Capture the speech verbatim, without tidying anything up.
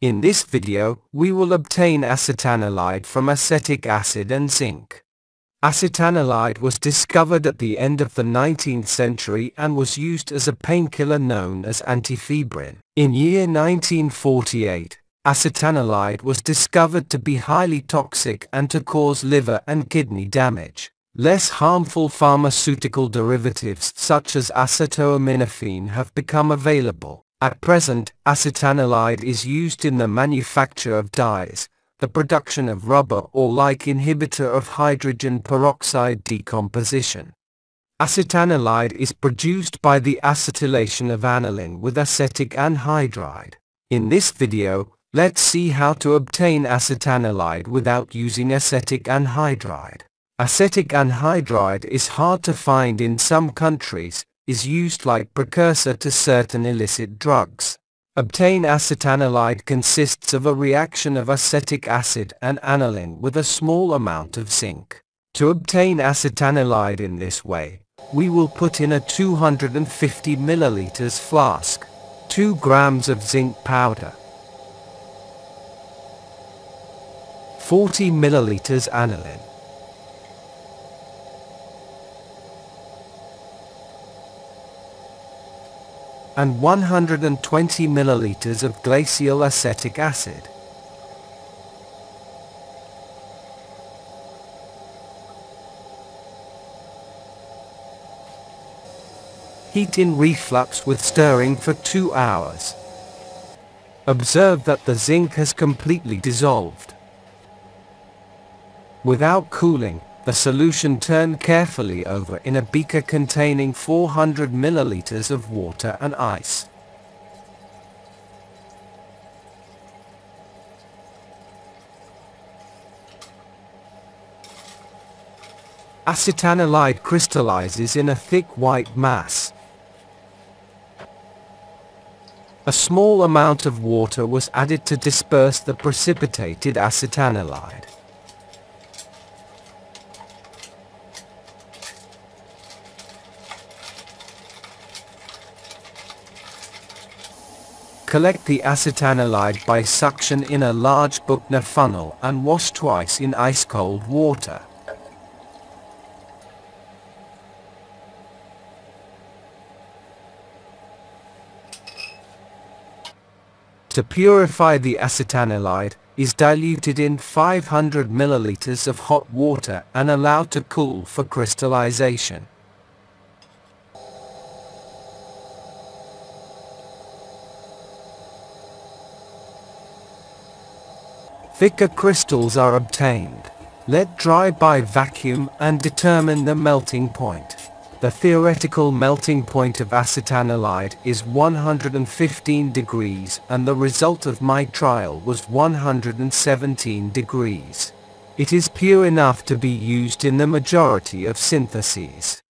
In this video, we will obtain acetanilide from acetic acid and zinc. Acetanilide was discovered at the end of the nineteenth century and was used as a painkiller known as antifebrin. In year nineteen forty-eight, acetanilide was discovered to be highly toxic and to cause liver and kidney damage. Less harmful pharmaceutical derivatives such as acetaminophen have become available. At present, acetanilide is used in the manufacture of dyes, the production of rubber or like inhibitor of hydrogen peroxide decomposition. Acetanilide is produced by the acetylation of aniline with acetic anhydride. In this video, let's see how to obtain acetanilide without using acetic anhydride. Acetic anhydride is hard to find in some countries, is used like precursor to certain illicit drugs. Obtain acetanilide consists of a reaction of acetic acid and aniline with a small amount of zinc. To obtain acetanilide in this way, we will put in a two hundred fifty milliliters flask, two grams of zinc powder, forty milliliters aniline, and one hundred twenty milliliters of glacial acetic acid. Heat in reflux with stirring for two hours. Observe that the zinc has completely dissolved. Without cooling, the solution turned carefully over in a beaker containing four hundred milliliters of water and ice. Acetanilide crystallizes in a thick white mass. A small amount of water was added to disperse the precipitated acetanilide. Collect the acetanilide by suction in a large Buchner funnel and wash twice in ice-cold water. To purify the acetanilide, is diluted in five hundred milliliters of hot water and allowed to cool for crystallization. Thicker crystals are obtained. Let dry by vacuum and determine the melting point. The theoretical melting point of acetanilide is one hundred fifteen degrees and the result of my trial was one hundred seventeen degrees. It is pure enough to be used in the majority of syntheses.